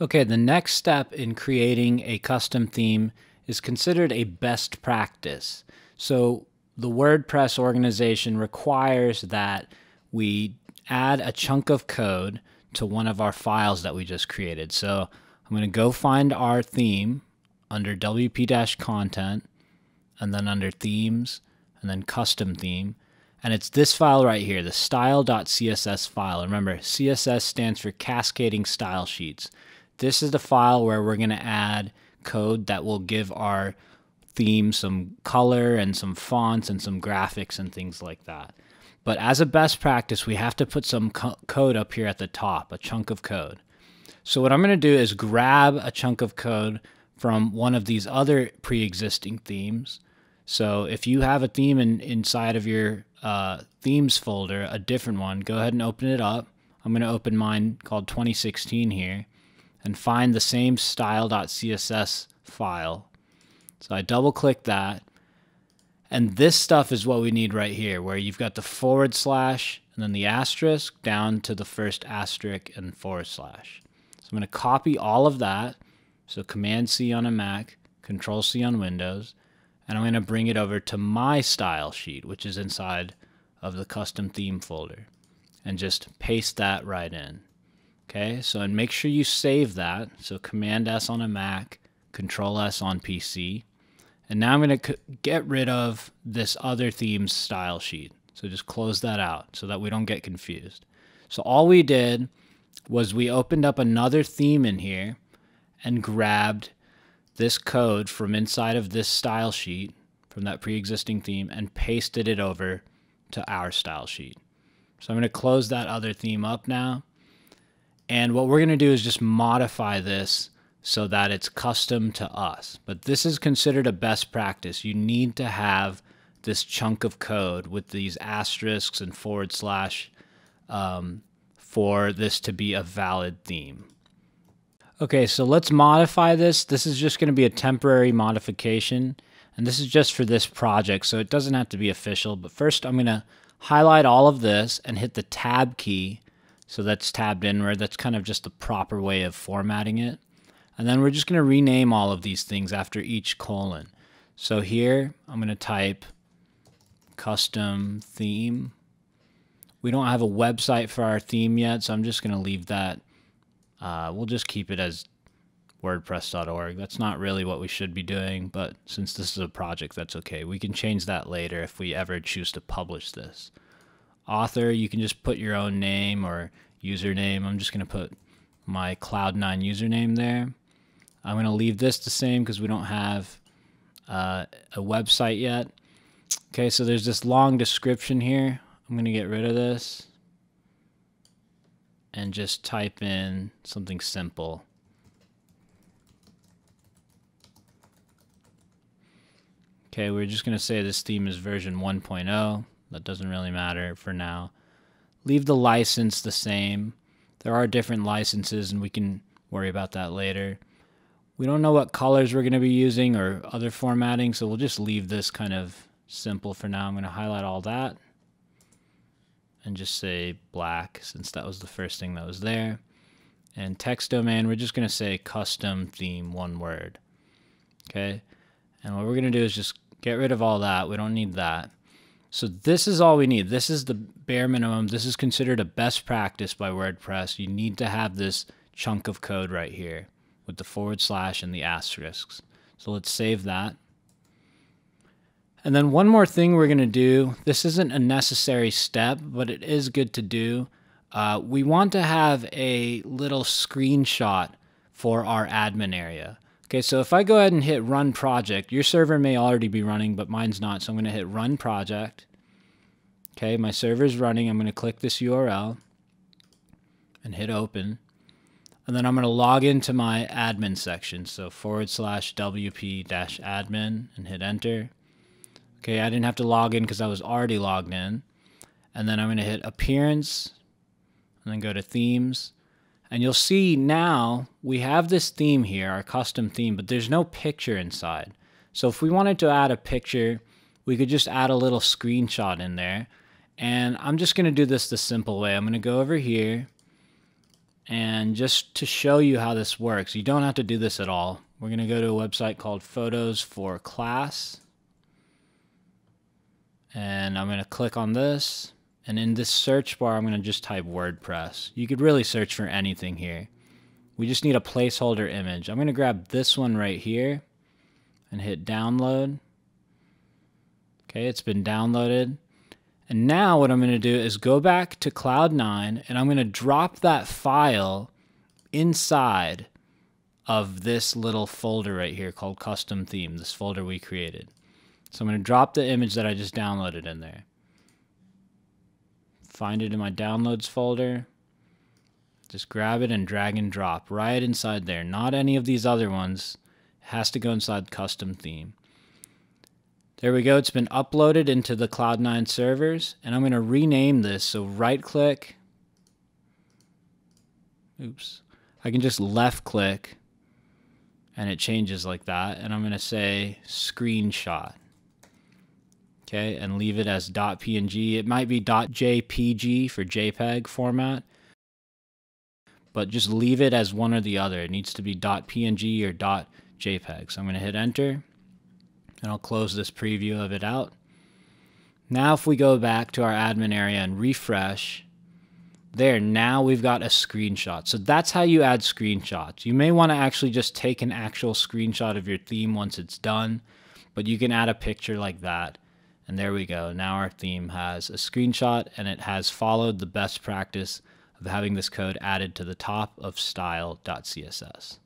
Okay, the next step in creating a custom theme is considered a best practice. So the WordPress organization requires that we add a chunk of code to one of our files that we just created. So I'm going to go find our theme under wp-content and then under themes and then custom theme. And it's this file right here, the style.css file. Remember, CSS stands for cascading style sheets. This is the file where we're going to add code that will give our theme some color and some fonts and some graphics and things like that. But as a best practice, we have to put some code up here at the top, a chunk of code. So what I'm going to do is grab a chunk of code from one of these other pre-existing themes. So if you have a theme inside of your themes folder, a different one, go ahead and open it up. I'm going to open mine called 2016 here and find the same style.css file. So I double click that, and this stuff is what we need right here, where you've got the / and then the asterisk down to the first asterisk and /. So I'm going to copy all of that. So Command-C on a Mac, Control-C on Windows, and I'm going to bring it over to my style sheet, which is inside of the custom theme folder, and just paste that right in. Okay, so and make sure you save that. So Command-S on a Mac, Control-S on PC. And now I'm going to get rid of this other theme's style sheet. So just close that out so that we don't get confused. So all we did was we opened up another theme in here and grabbed this code from inside of this style sheet from that pre-existing theme and pasted it over to our style sheet. So I'm going to close that other theme up now. And what we're going to do is just modify this so that it's custom to us. But this is considered a best practice. You need to have this chunk of code with these asterisks and / for this to be a valid theme. Okay, so let's modify this. This is just going to be a temporary modification, and this is just for this project, so it doesn't have to be official. But first, I'm going to highlight all of this and hit the Tab key, so that's tabbed inward. That's kind of just the proper way of formatting it. And then we're just going to rename all of these things after each colon. So here, I'm going to type custom theme. We don't have a website for our theme yet, so I'm just going to leave that. We'll just keep it as WordPress.org. That's not really what we should be doing, but since this is a project, that's okay. We can change that later if we ever choose to publish this. Author, you can just put your own name or username. I'm just going to put my Cloud9 username there. I'm going to leave this the same because we don't have a website yet. Okay, so there's this long description here. I'm going to get rid of this and just type in something simple. Okay, we're just going to say this theme is version 1.0. That doesn't really matter for now. Leave the license the same. There are different licenses, and we can worry about that later. We don't know what colors we're going to be using or other formatting, so we'll just leave this kind of simple for now. I'm going to highlight all that and just say black, since that was the first thing that was there. And text domain, we're just going to say custom theme, one word. Okay, and what we're going to do is just get rid of all that. We don't need that. So this is all we need. This is the bare minimum. This is considered a best practice by WordPress. You need to have this chunk of code right here with the / and the asterisks. So let's save that. And then one more thing we're going to do. This isn't a necessary step, but it is good to do. We want to have a little screenshot for our admin area. Okay, so if I go ahead and hit Run Project, your server may already be running, but mine's not, so I'm going to hit Run Project. Okay, my server's running. I'm going to click this URL and hit Open. And then I'm going to log into my admin section, so / wp-admin, and hit Enter. Okay, I didn't have to log in because I was already logged in. And then I'm going to hit Appearance, and then go to Themes. And you'll see now we have this theme here, our custom theme, but there's no picture inside. So if we wanted to add a picture, we could just add a little screenshot in there. And I'm just going to do this the simple way. I'm going to go over here And just to show you how this works, you don't have to do this at all. We're going to go to a website called Photos for Class. And I'm going to click on this. And in this search bar, I'm going to just type WordPress. You could really search for anything here. We just need a placeholder image. I'm going to grab this one right here and hit download. Okay, it's been downloaded. And now what I'm going to do is go back to Cloud9 and I'm going to drop that file inside of this little folder right here called Custom Theme, this folder we created. So I'm going to drop the image that I just downloaded in there. Find it in my downloads folder. Just grab it and drag and drop right inside there. Not any of these other ones. It has to go inside Custom Theme. There we go. It's been uploaded into the Cloud9 servers, and I'm going to rename this. So right click. Oops. I can just left click and it changes like that. And I'm going to say screenshot. Okay. And leave it as .png. It might be .jpg for JPEG format, but just leave it as one or the other. It needs to be .png or .jpeg. So I'm going to hit enter. And I'll close this preview of it out. Now if we go back to our admin area and refresh, there, now we've got a screenshot. So that's how you add screenshots. You may want to actually just take an actual screenshot of your theme once it's done, but you can add a picture like that. And there we go. Now our theme has a screenshot and it has followed the best practice of having this code added to the top of style.css.